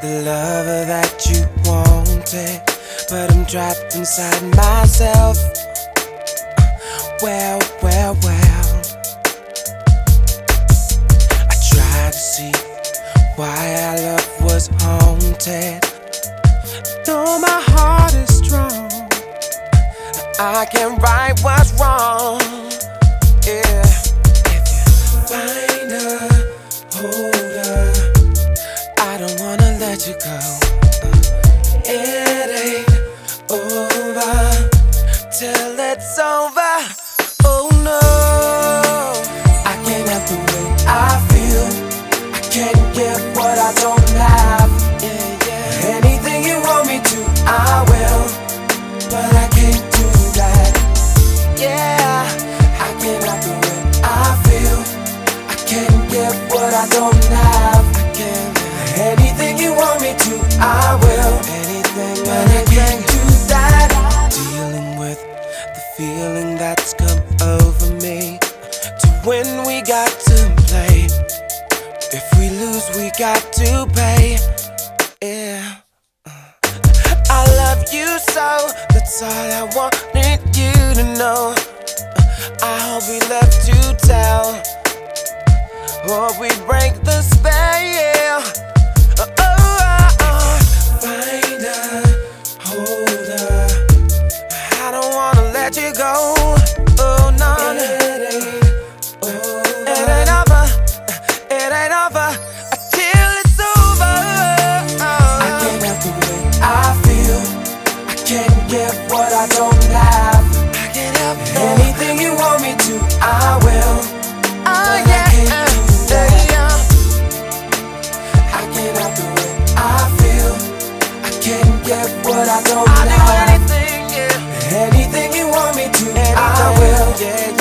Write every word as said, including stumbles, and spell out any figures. the lover that you wanted, but I'm trapped inside myself. Well, well, well, I tried to see why our love was haunted. Though my heart is strong, I can right what's wrong. Yeah, if you find a holder, I don't wanna let you go. It ain't over till it's over. Oh no, I can't help the way I feel. I can't give what I don't have. Yeah, yeah. Anything you want me to, I will, but I can't do that. Yeah, I can't help the way I feel. I can't give what I don't have. I can't. Anything you want me to, I will. Anything, but I can't do that. Dealing with the feeling that's come over me. To win, we got to play. If we lose, we got to pay. Yeah. I love you so, that's all I wanted you to know. I hope we love to tell, or we break the spell. You go, oh no, it ain't over, it ain't over, it ain't over till it's over. I can't help the way I feel. I can't give what I don't have. I can't help anything you want me to, I will. Oh, but yeah, I can't do that. I can't help the way I feel. I can't give what I don't I have. Anything you want me to, I will. Yeah.